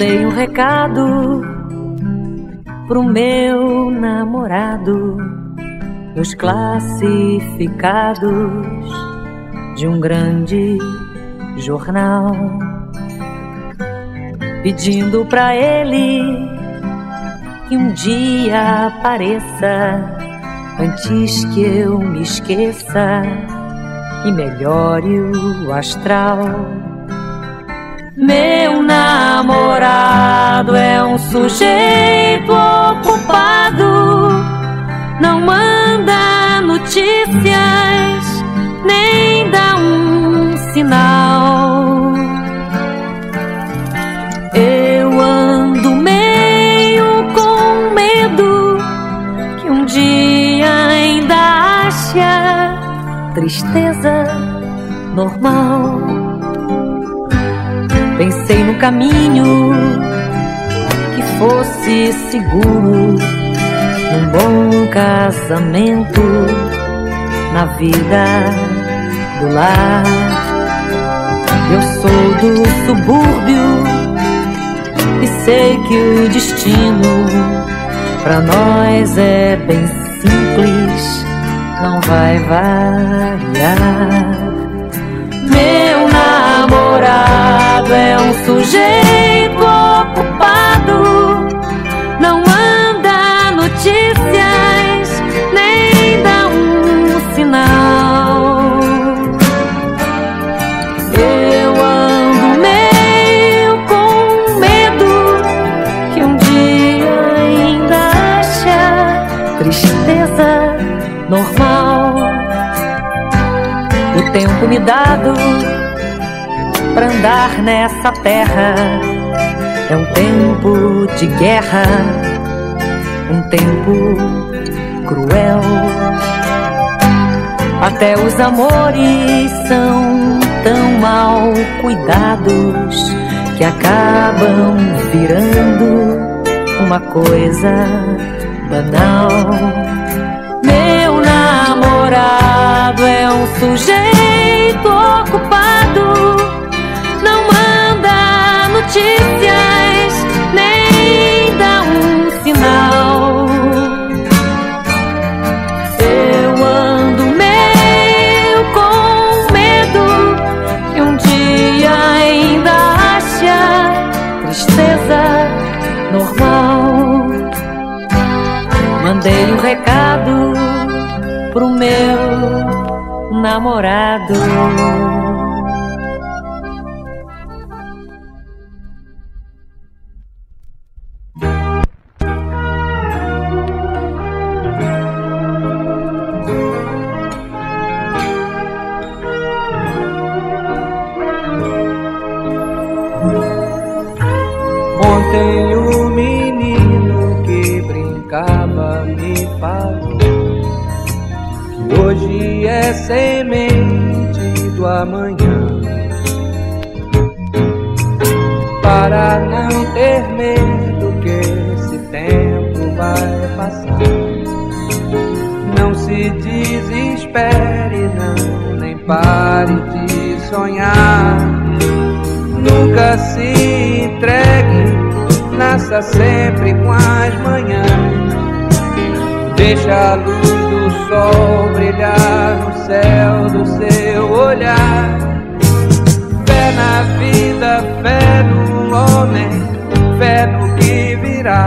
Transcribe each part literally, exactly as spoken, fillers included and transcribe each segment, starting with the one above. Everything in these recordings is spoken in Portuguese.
mandei um recado pro meu namorado, nos classificados de um grande jornal, pedindo pra ele que um dia apareça, antes que eu me esqueça e melhore o astral. Meu namorado é um sujeito ocupado, não manda notícias, nem dá um sinal. Eu ando meio com medo que um dia ainda ache a tristeza normal. Pensei no caminho que fosse seguro, num bom casamento, na vida do lar. Eu sou do subúrbio e sei que o destino pra nós é bem simples, não vai variar. Meu namorado é um sujeito ocupado, não anda notícias, nem dá um sinal. Eu ando meio com medo que um dia ainda ache tristeza normal. O tempo me dado pra andar nessa terra é um tempo de guerra, um tempo cruel. Até os amores são tão mal cuidados que acabam virando uma coisa banal. Meu namorado é um sujeito ocupado, notícias, nem dá um sinal. Eu ando meio com medo que um dia ainda ache a tristeza normal. Mandei um recado pro meu namorado. Ontem o menino que brincava me falou que hoje é semente do amanhã. Para não ter medo que esse tempo vai passar, não se desespere, não, nem pare de sonhar. Nunca se entregue, nasça sempre com as manhãs. Deixa a luz do sol brilhar no céu do seu olhar. Fé na vida, fé no homem, fé no que virá.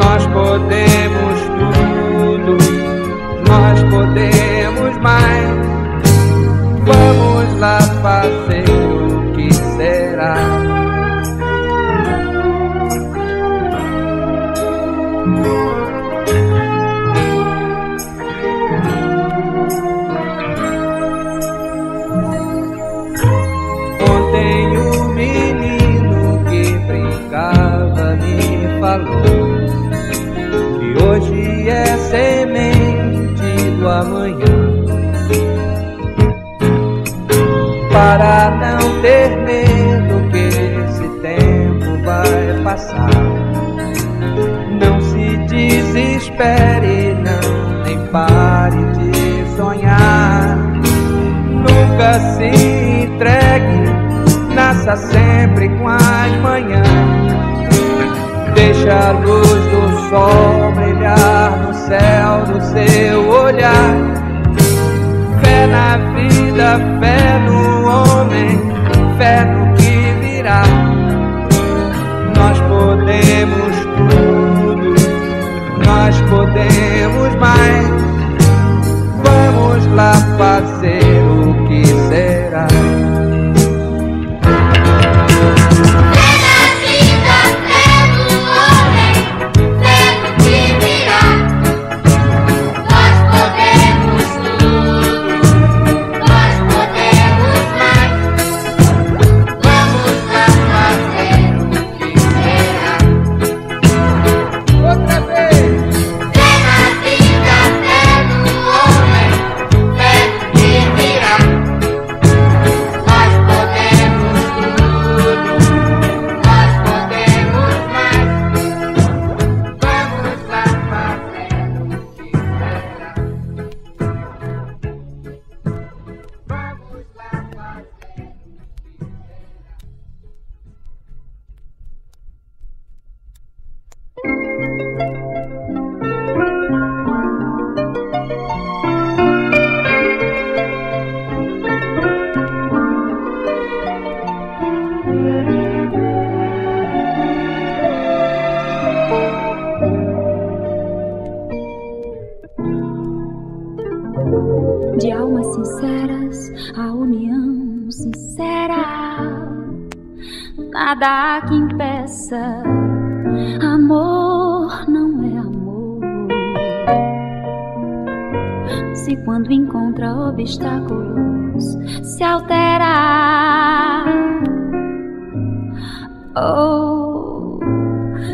Nós podemos tudo, nós podemos mais. Vamos lá fazer o que será. Que hoje é semente do amanhã. Para não ter medo que esse tempo vai passar, não se desespere, não, nem pare de sonhar. Nunca se entregue, nasça Começa sempre com as manhãs. Deixa a luz do sol brilhar no céu do seu olhar. Fé na vida, fé no homem, fé no que virá. Nós podemos tudo, nós podemos mais. Vamos lá fazer o que será. Nada que impeça, amor não é amor. Se quando encontra obstáculos se altera, ou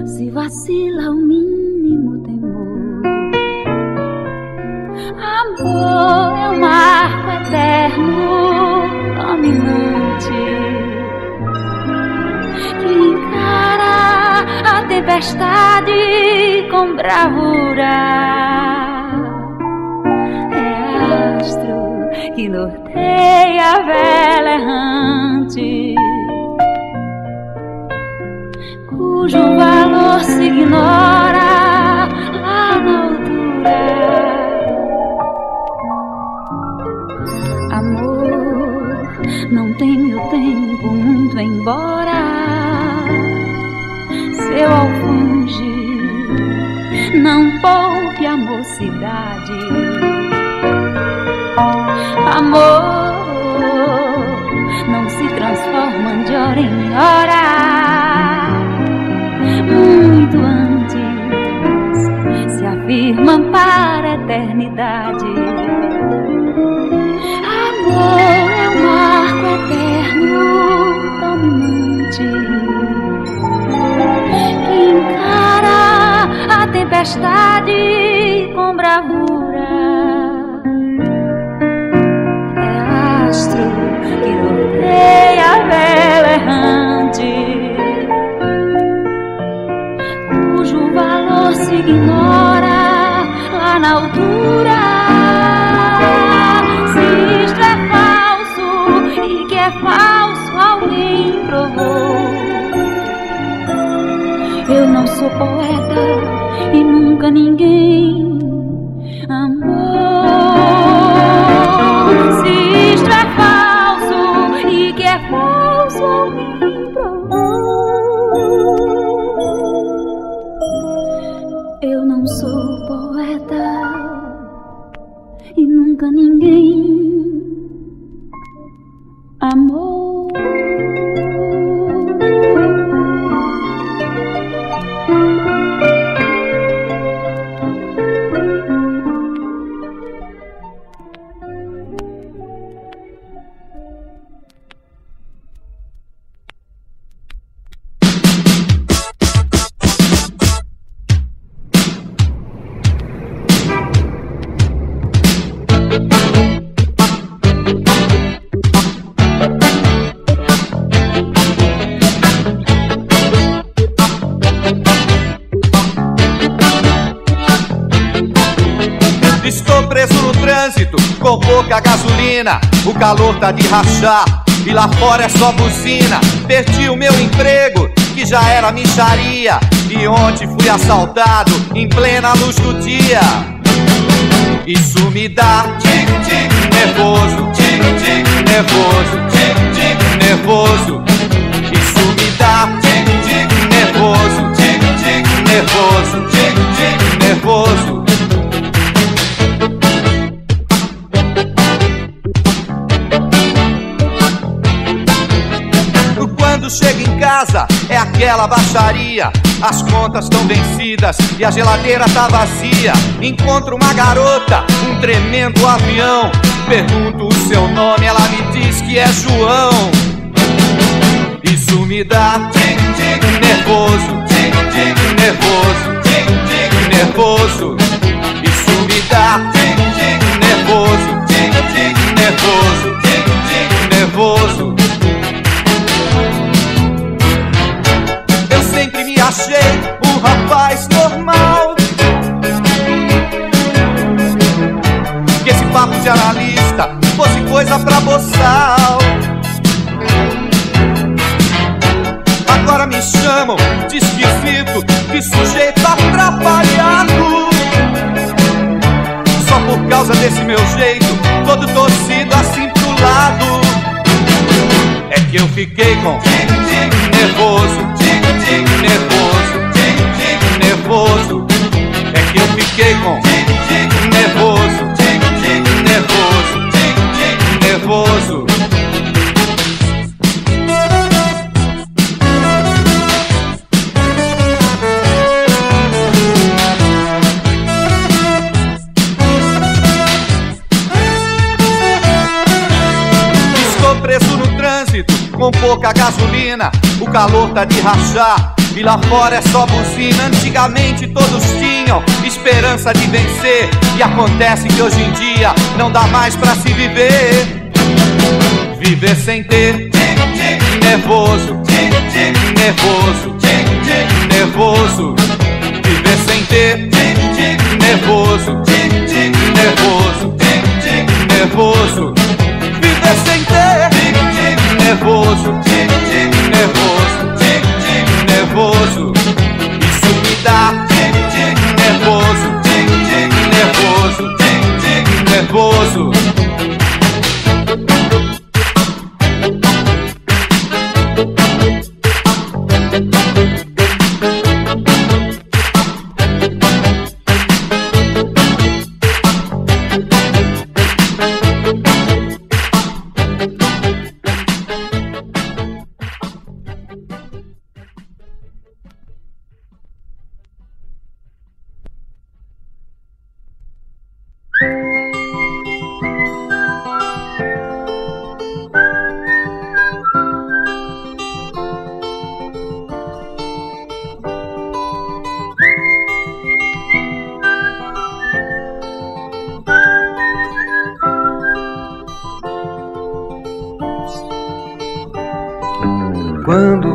se vacila o mínimo temor. Amor é um marco eterno, dominante, que encara a tempestade com bravura. É astro que norteia a vela errante, cujo valor se ignora lá na altura. Amor não teme o tempo, muito embora seu alfunge não poupe a mocidade. Amor não se transforma de hora em hora, muito antes se afirma para a eternidade. Amor é um marco eterno, dominante, encara a tempestade com bravura. É astro que rodeia a vela errante, cujo valor se ignora lá na altura. Se isto é falso e que é falso alguém provou. Eu não sou poeta e nunca ninguém amou. Se isto é falso e que é falso alguém provou. Eu não sou poeta e nunca ninguém amou. Gasolina piscina, o calor tá de rachar e lá fora é só buzina. Perdi o meu emprego, que já era micharia, e ontem fui assaltado em plena luz do dia. Isso me dá tic-tic, nervoso, tic-tic, nervoso, tic-tic, nervoso. Isso me dá tic-tic, nervoso, tic-tic, nervoso, tic-tic, nervoso. Quando chego em casa é aquela baixaria, as contas estão vencidas e a geladeira tá vazia. Encontro uma garota, um tremendo avião, pergunto o seu nome, ela me diz que é João. Isso me dá tic tic nervoso, tic tic nervoso, tic tic nervoso. Isso me dá tic tic nervoso, tic tic nervoso, tic tic nervoso. Achei um rapaz normal, que esse papo de analista fosse coisa pra boçal. Agora me chamam de esquisito, de sujeito atrapalhado, só por causa desse meu jeito, todo torcido assim pro lado. É que eu fiquei com nervoso, nervoso, nervoso. É que eu fiquei com nervoso, nervoso, nervoso. Estou preso no trânsito, com pouca gasolina, o calor tá de rachar e lá fora é só buzina. Antigamente todos tinham esperança de vencer, e acontece que hoje em dia não dá mais pra se viver. Viver sem ter tic-tic, nervoso, tic-tic, nervoso, tic-tic, nervoso. Viver sem ter tic-tic, nervoso, tic-tic, nervoso, tic-tic, nervoso. Viver sem ter tic-tic, nervoso, tic-tic, nervoso, nervoso. Isso me dá tic tic nervoso, tic tic nervoso, tic tic nervoso.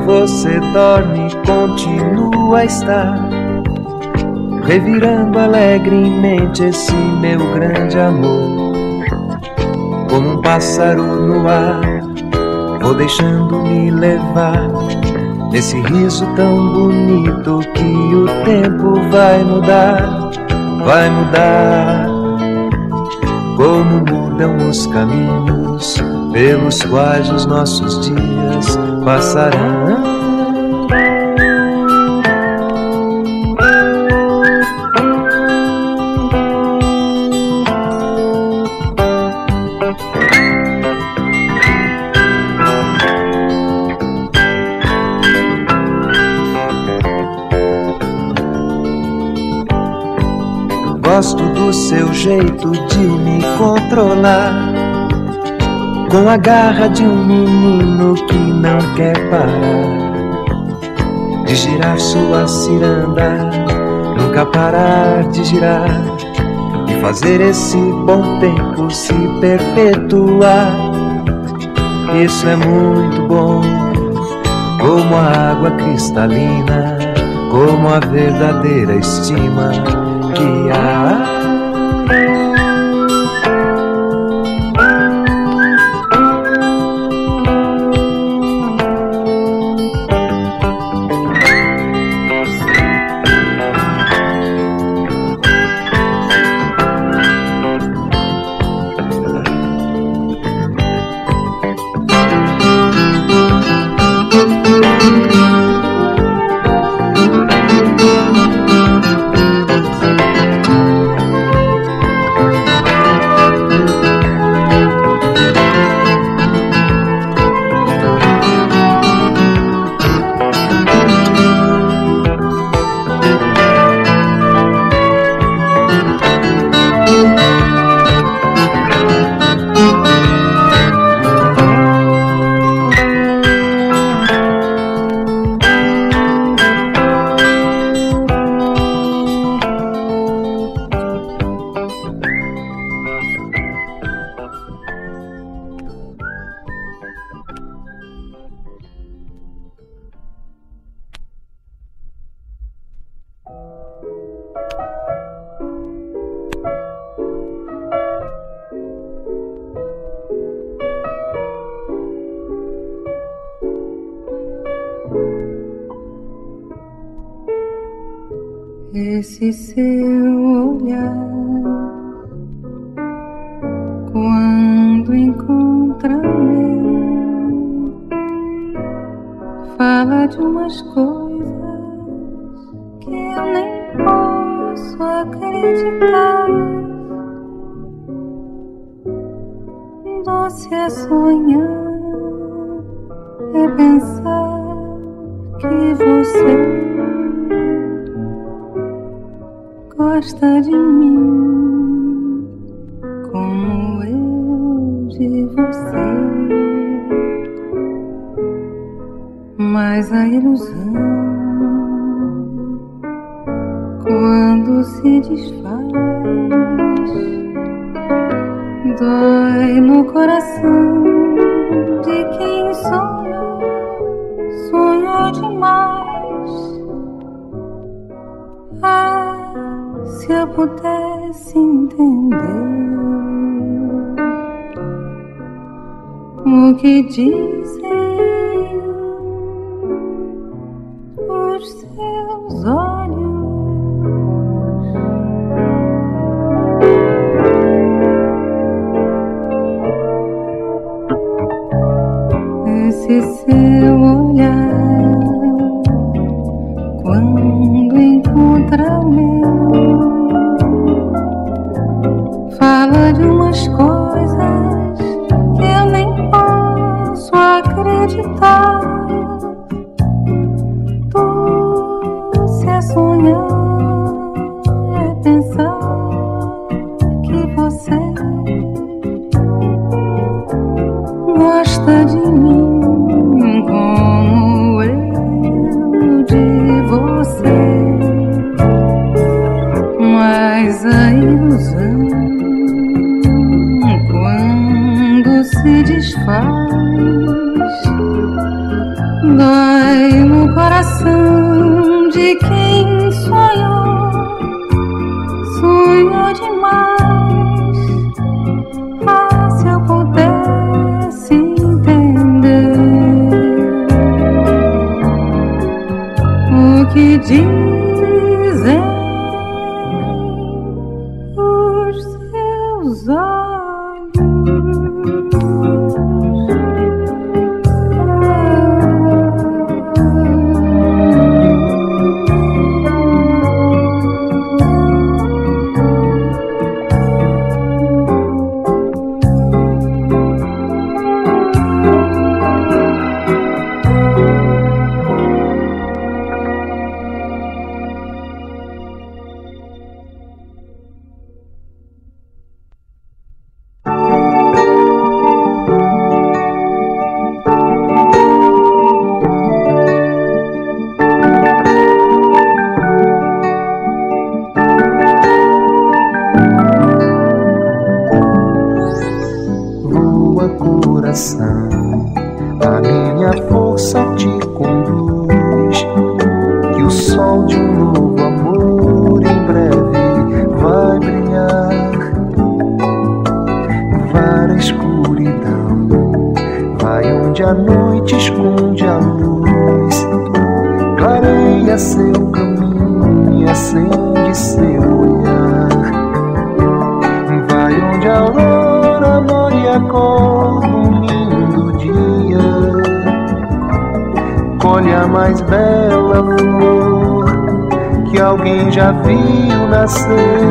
Você dorme, continua a estar revirando alegremente esse meu grande amor. Como um pássaro no ar, vou deixando-me levar nesse riso tão bonito que o tempo vai mudar, vai mudar. Como mudam os caminhos pelos quais os nossos dias passarão. Gosto do seu jeito de me controlar, com a garra de um menino que não quer parar de girar sua ciranda, nunca parar de girar e fazer esse bom tempo se perpetuar. Isso é muito bom, como a água cristalina, como a verdadeira estima que há. esse seu olhar, quando encontra meu, fala de umas coisas que eu nem posso acreditar. Doce é sonhar, é pensar que você gosta de mim como eu de você. Mas a ilusão, quando se desfaz, dói no coração de quem sonhou, sonhou demais. Ah, se eu pudesse entender o que dizem os seus olhos, esse seu olhar, quando encontra o meu, fala de umas coisas que eu nem posso acreditar. Doce é sonhar, é pensar que você gosta de mim como eu de você. Mas a ilusão, se desfaz, dói no coração de quem sonhou, sonhou demais. Ah, se eu pudesse entender o que dizem os seus olhos. A minha força te conduz, que o sol de um novo amor em breve vai brilhar. Vara a escuridão, vai onde a noite esconde a luz, clareia seu caminho e acende seu olhar. Vai onde a aurora morre a cor, colhe a mais bela flor que alguém já viu nascer,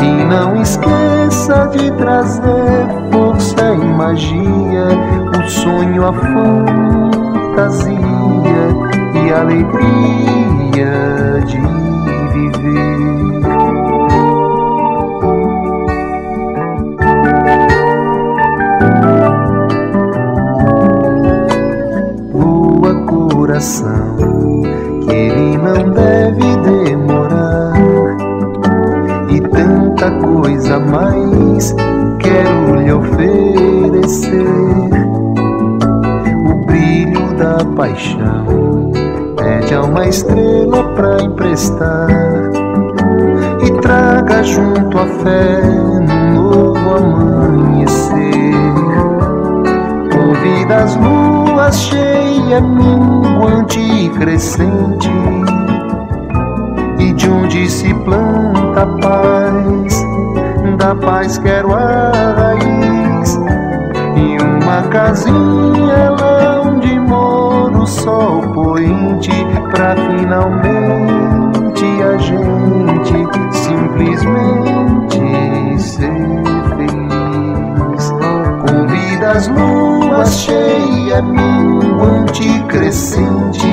e não esqueça de trazer força e magia, o sonho, a fantasia e a alegria de viver. Que ele não deve demorar, e tanta coisa mais quero lhe oferecer. O brilho da paixão pede a uma estrela pra emprestar, e traga junto a fé num novo amanhecer. Convida as luas cheias, minguante e crescente, e de um onde se planta a paz, da paz quero a raiz, e uma casinha lá onde mora o sol poente, pra finalmente a gente simplesmente ser feliz. Convida as luas cheia, minguante crescente,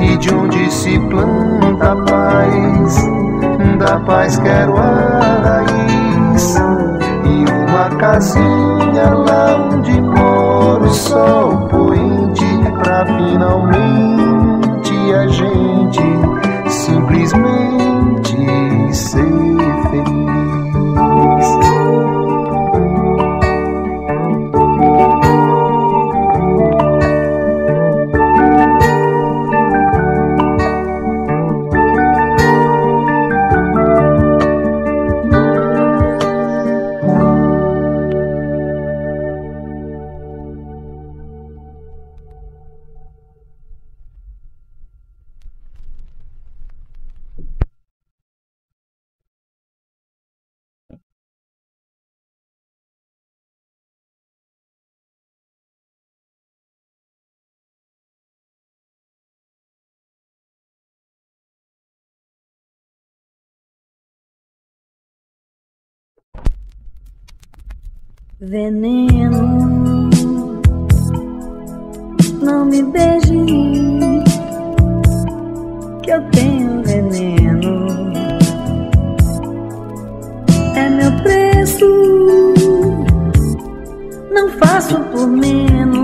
e de onde se planta a paz, da paz quero a raiz, e uma casinha lá onde mora o sol poente, pra finalmente a gente simplesmente ser feliz. Veneno, não me beije, que eu tenho veneno. É meu preço, não faço por menos.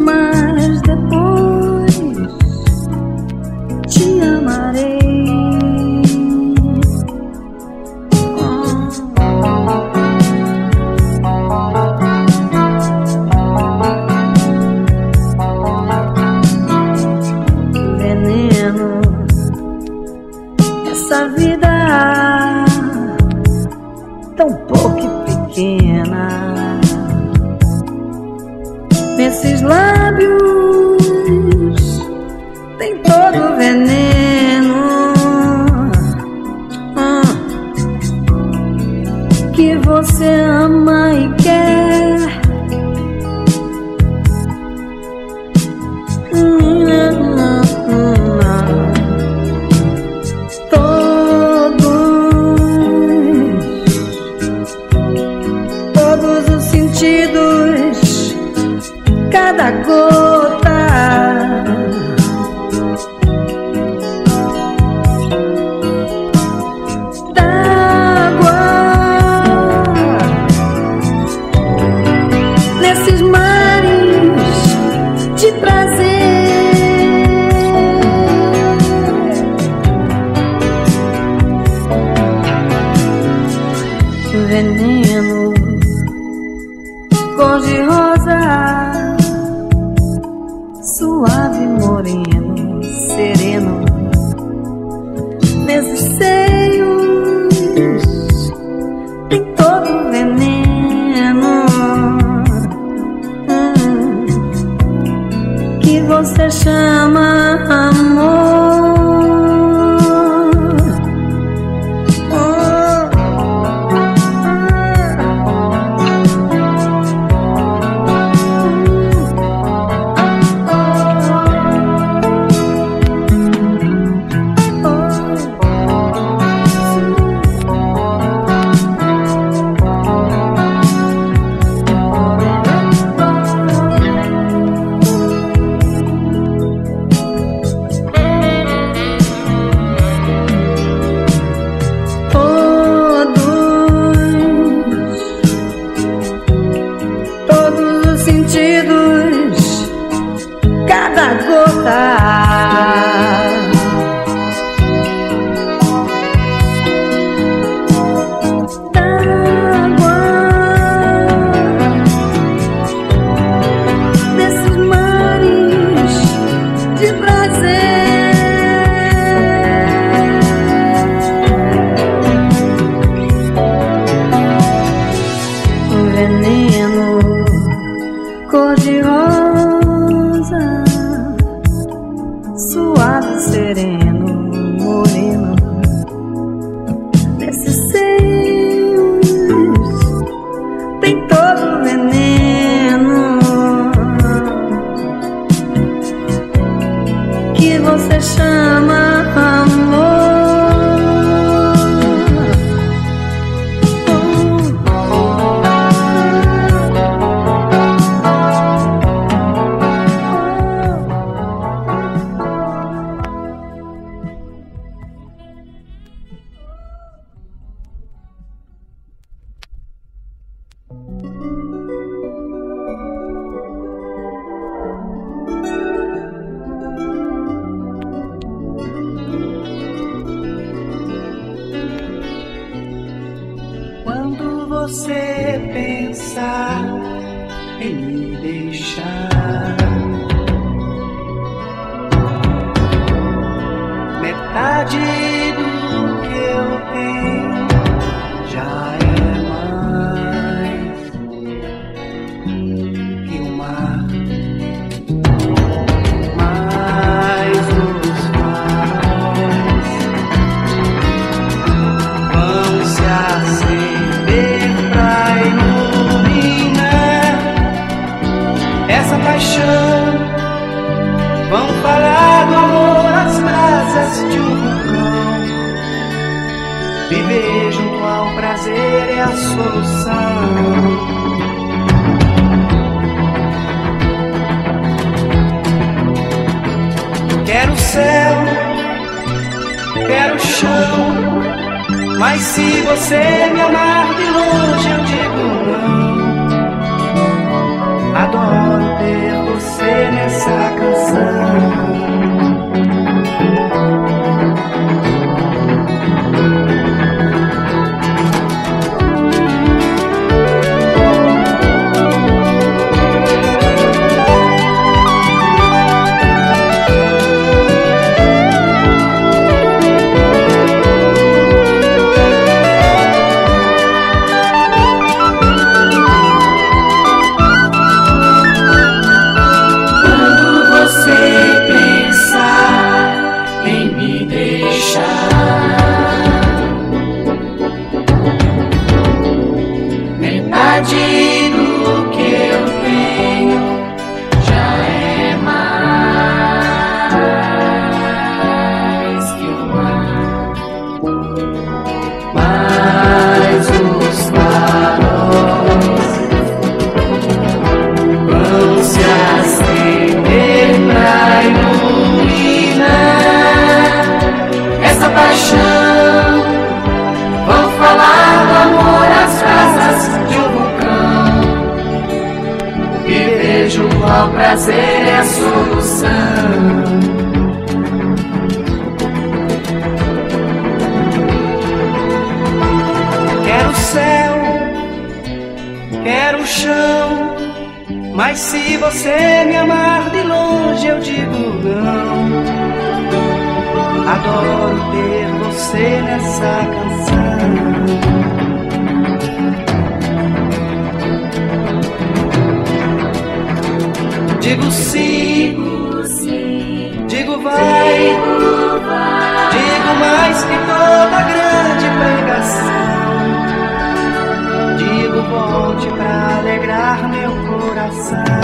Mas depois te amarei. Nesses lábios tem todo o veneno, ah, que você ama e quer. Ah, ah, ah. Todos, todos os sentidos, cada gota, você chama amor. Oh, cor de rosa, sua você pensar em me deixar. Metade do que eu tenho já é mais que o mar, mais os faróis vão se acender pra iluminar essa paixão, vão falar do amor nas brasas de um vulcão. Viver junto ao prazer é a solução. Quero o céu, quero o chão, mas se você me amar de longe eu digo não. Adoro ter você nessa canção. Prazer é a solução. Quero o céu, quero o chão, mas se você me amar de longe eu digo não. Adoro ter você nessa canção. Digo sim, digo sim, digo vai, digo vai, digo mais que toda grande pregação. Digo volte pra alegrar meu coração.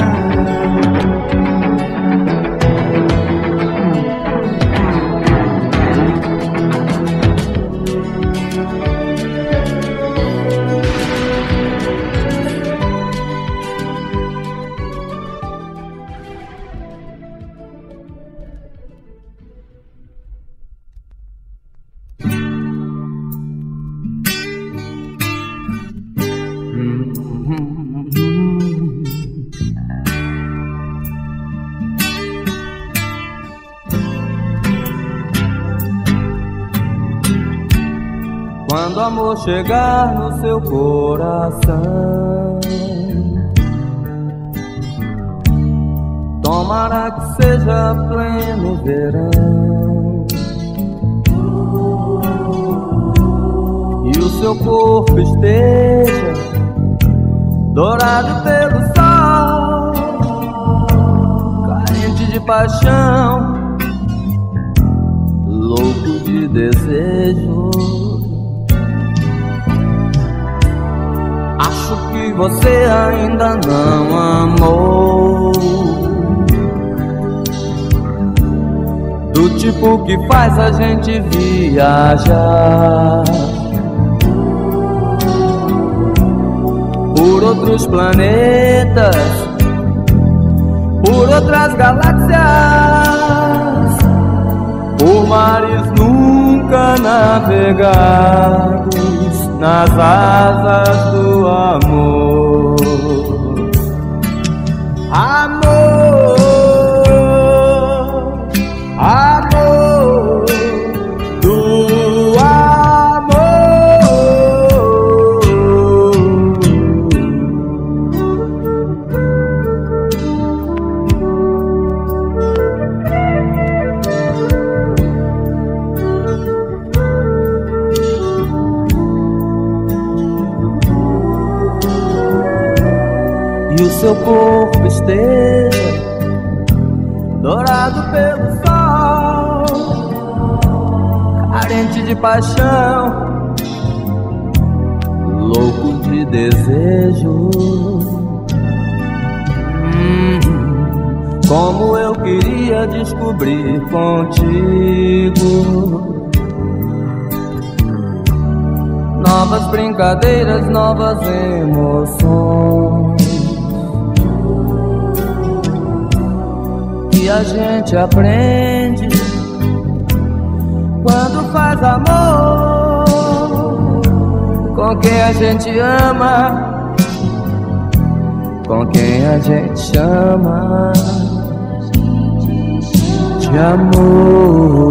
Quando o amor chegar no seu coração, tomara que seja pleno verão, e o seu corpo esteja dourado pelo sol, carente de paixão, louco de desejo. Acho que você ainda não amou, do tipo que faz a gente viajar por outros planetas, por outras galáxias, por mares nunca navegados, nas asas do amor. Amor, amor do amor. que o seu corpo esteja dourado pelo sol, carente de paixão, louco de desejo. hum, Como eu queria descobrir contigo novas brincadeiras, novas emoções, que a gente aprende quando faz amor com quem a gente ama, com quem a gente chama de amor.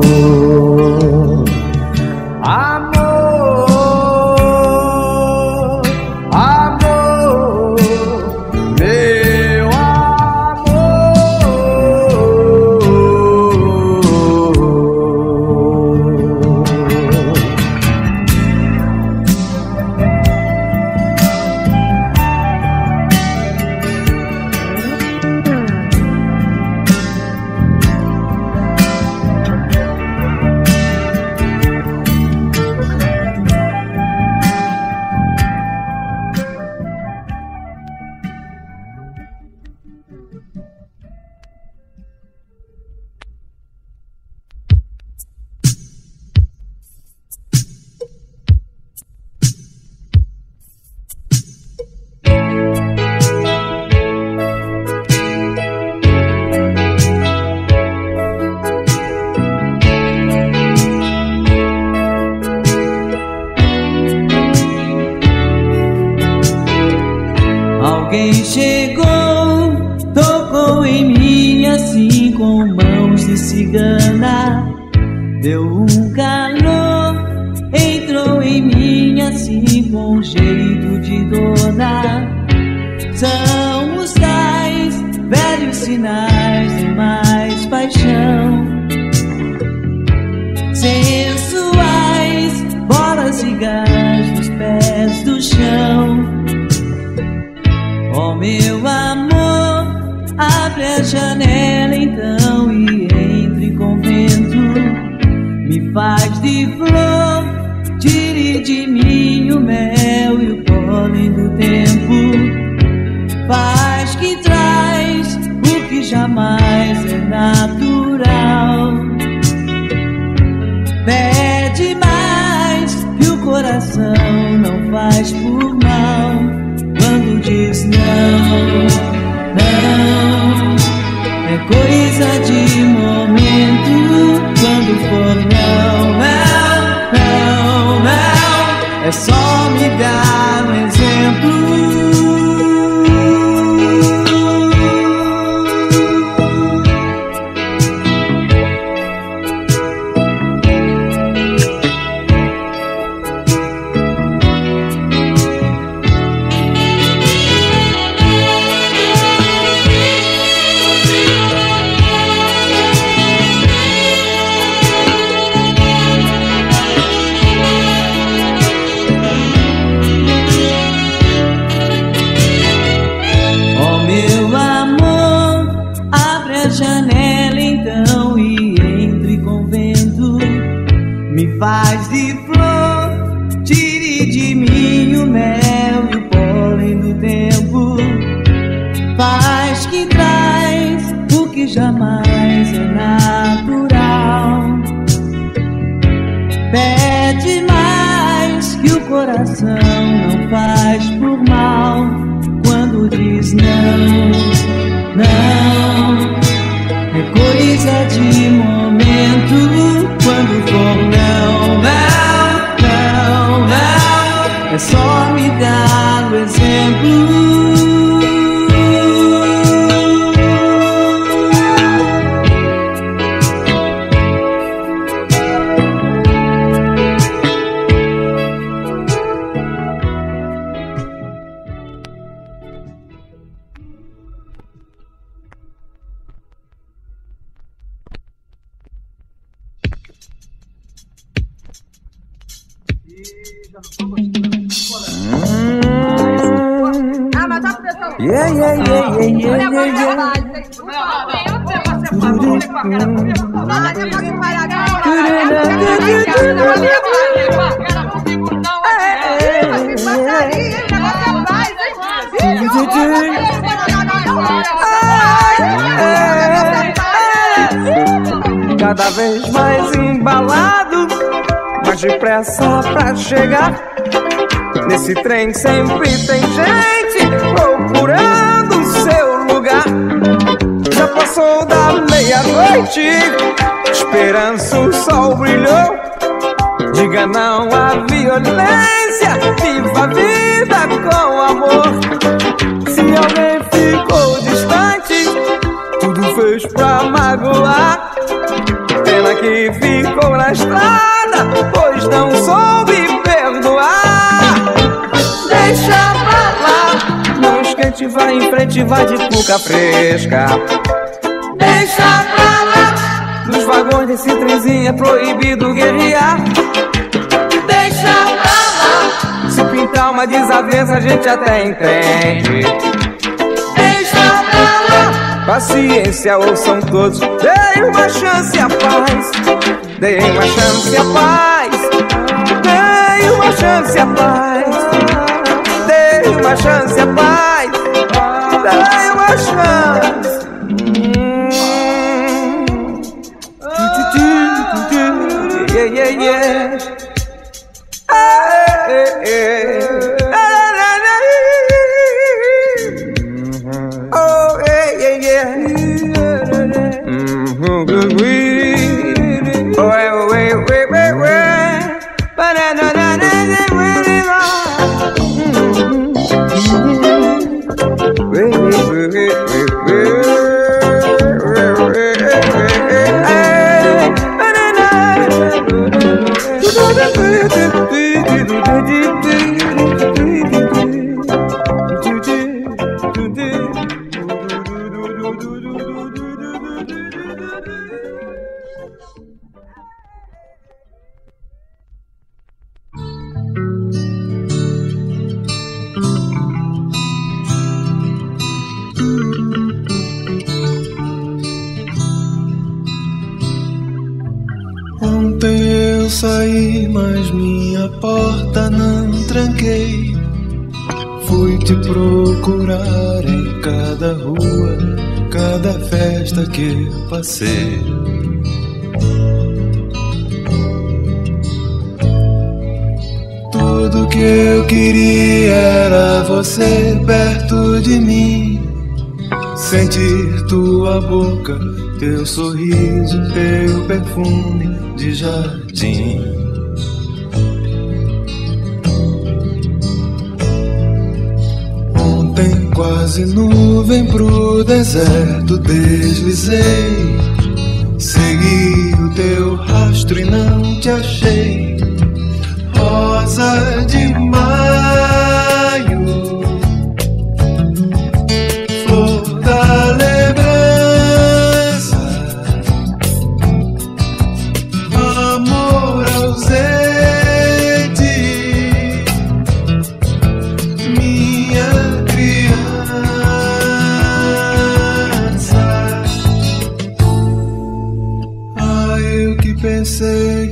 Yeah, yeah, yeah, yeah, yeah, olha, yeah, yeah. Cada vez mais embalado, mais depressa pra chegar. Nesse trem sempre tem gente procurando o seu lugar. Já passou da meia-noite, esperança o sol brilhou. Diga não à violência, viva a vida com amor. Se alguém ficou distante, tudo fez pra magoar. Pena que ficou na estrada, pois não soube perdoar. Deixa pra lá, não esquente, vai em frente, vai de cuca fresca. Deixa pra lá, nos vagões desse trenzinho é proibido guerrear. Deixa pra lá, se pintar uma desavença a gente até entende. Deixa pra lá, paciência, ouçam todos, dê uma chance à paz. Dê uma chance à paz, dê uma chance à paz. Dei uma chance a paz, dei uma chance. Yeah, yeah, yeah. Ah, eh, eh. Oh, yeah, yeah, yeah. Mm-hmm, good weed. Oh, wait, wait, wait, wait. Banana, banana, banana. Mas minha porta não tranquei. Fui te procurar em cada rua, cada festa que passei. Tudo que eu queria era você perto de mim, sentir tua boca, teu sorriso, teu perfume de jardim. Ontem quase nuvem pro deserto deslizei, segui o teu rastro e não te achei. Rosa de maio, flor da lembrança.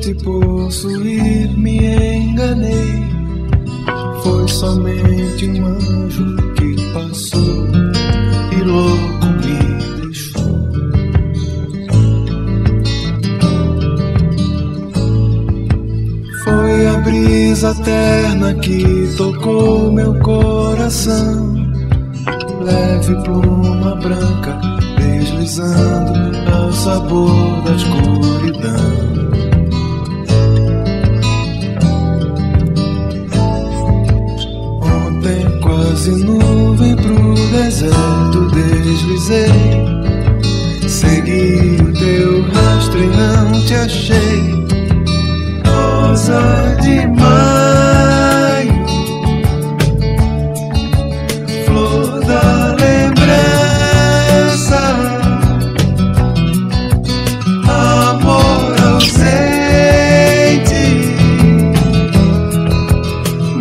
Te possuir, me enganei. Foi somente um anjo que passou e louco me deixou. Foi a brisa terna que tocou meu coração, leve pluma branca deslizando ao sabor da escuridão. Quase nuvem pro deserto deslizei, segui o teu rastro e não te achei. Rosa de maio, flor da lembrança, amor ausente.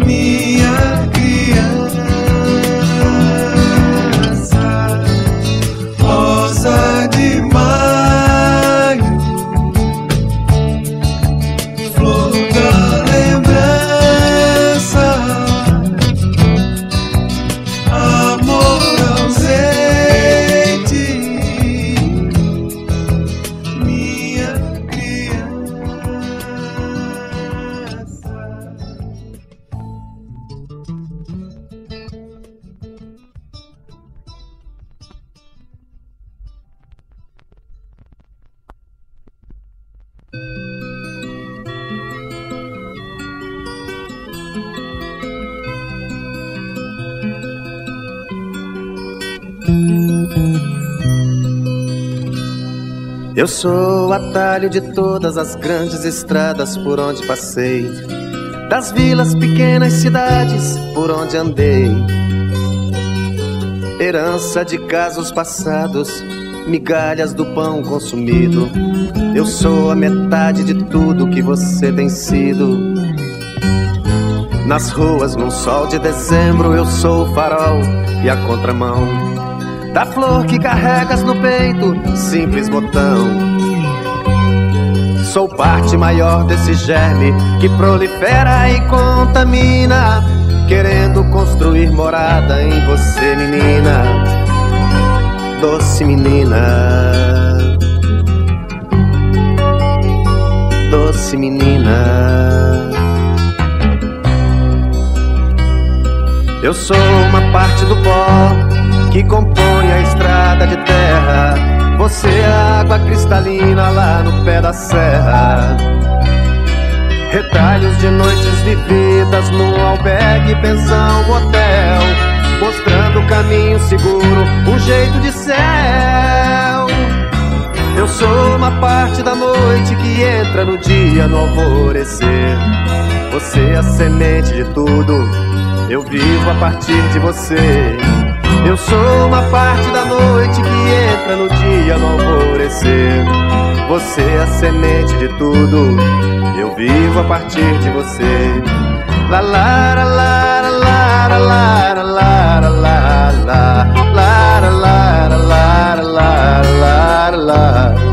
Minha criança. Eu sou o atalho de todas as grandes estradas por onde passei, das vilas, pequenas cidades por onde andei. Herança de casos passados, migalhas do pão consumido. Eu sou a metade de tudo que você tem sido. Nas ruas, num sol de dezembro, eu sou o farol e a contramão da flor que carregas no peito, simples botão. Sou parte maior desse germe que prolifera e contamina, querendo construir morada em você, menina, doce menina, doce menina. Eu sou uma parte do pó que compõe a estrada de terra, você é a água cristalina lá no pé da serra. Retalhos de noites vividas num albergue, pensão, hotel, mostrando o caminho seguro, um jeito de céu. Eu sou uma parte da noite que entra no dia no alvorecer, você é a semente de tudo, eu vivo a partir de você. Eu sou uma parte da noite que entra no dia no alvorecer, você é a semente de tudo, eu vivo a partir de você. La la la la la la la la la la la la la la la la.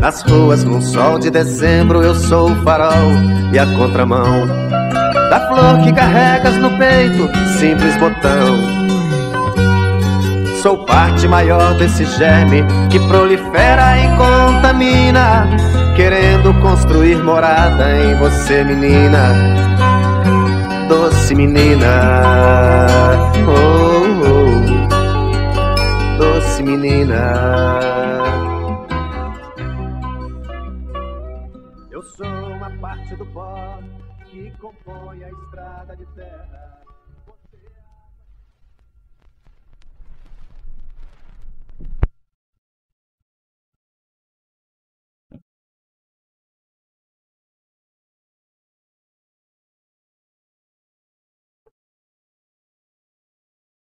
Nas ruas, num sol de dezembro, eu sou o farol e a contramão da flor que carregas no peito, simples botão. Sou parte maior desse germe que prolifera e contamina, querendo construir morada em você, menina, doce menina, oh, oh, doce menina. Eu sou uma parte do pó que compõe a estrada de terra.